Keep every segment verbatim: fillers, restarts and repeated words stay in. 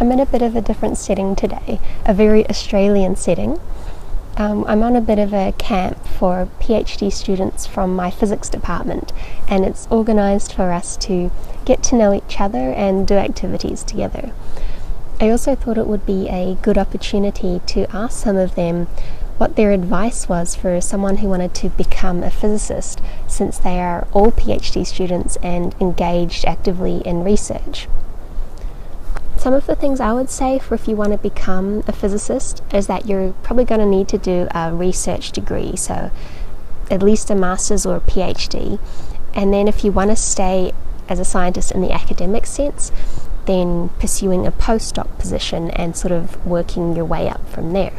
I'm in a bit of a different setting today, a very Australian setting. Um, I'm on a bit of a camp for PhD students from my physics department, and it's organised for us to get to know each other and do activities together. I also thought it would be a good opportunity to ask some of them what their advice was for someone who wanted to become a physicist, since they are all PhD students and engaged actively in research. Some of the things I would say for if you want to become a physicist is that you're probably going to need to do a research degree, so at least a master's or a PhD. And then if you want to stay as a scientist in the academic sense, then pursuing a postdoc position and sort of working your way up from there.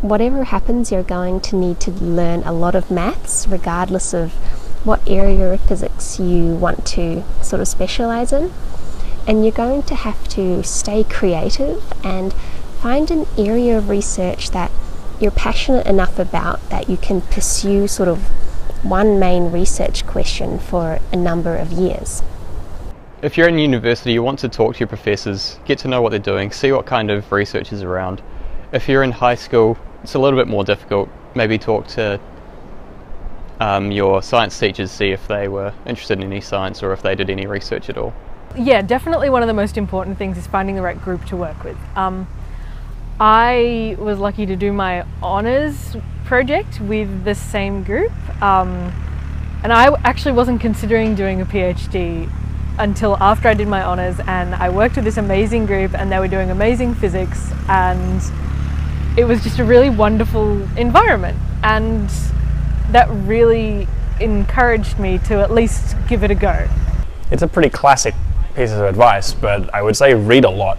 Whatever happens, you're going to need to learn a lot of maths, regardless of what area of physics you want to sort of specialize in. And you're going to have to stay creative and find an area of research that you're passionate enough about that you can pursue sort of one main research question for a number of years. If you're in university, you want to talk to your professors, get to know what they're doing, see what kind of research is around. If you're in high school, it's a little bit more difficult. Maybe talk to um, your science teachers, see if they were interested in any science or if they did any research at all. Yeah, definitely one of the most important things is finding the right group to work with. Um, I was lucky to do my honours project with the same group, um, and I actually wasn't considering doing a PhD until after I did my honours, and I worked with this amazing group and they were doing amazing physics, and it was just a really wonderful environment, and that really encouraged me to at least give it a go. It's a pretty classic pieces of advice, but I would say read a lot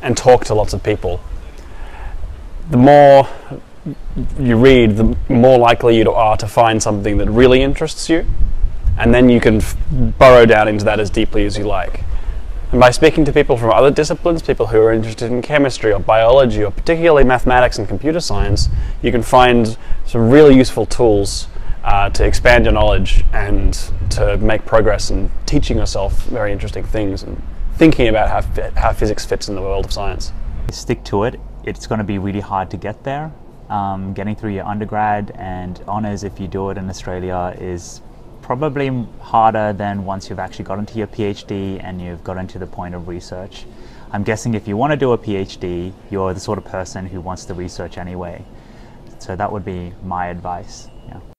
and talk to lots of people. The more you read, the more likely you are to find something that really interests you, and then you can f burrow down into that as deeply as you like. And by speaking to people from other disciplines, people who are interested in chemistry or biology or particularly mathematics and computer science, you can find some really useful tools Uh, to expand your knowledge and to make progress in teaching yourself very interesting things and thinking about how, how physics fits in the world of science. Stick to it. It's going to be really hard to get there. Um, getting through your undergrad and honours, if you do it in Australia, is probably harder than once you've actually gotten to your PhD and you've gotten to the point of research. I'm guessing if you want to do a PhD, you're the sort of person who wants to research anyway. So that would be my advice. Yeah.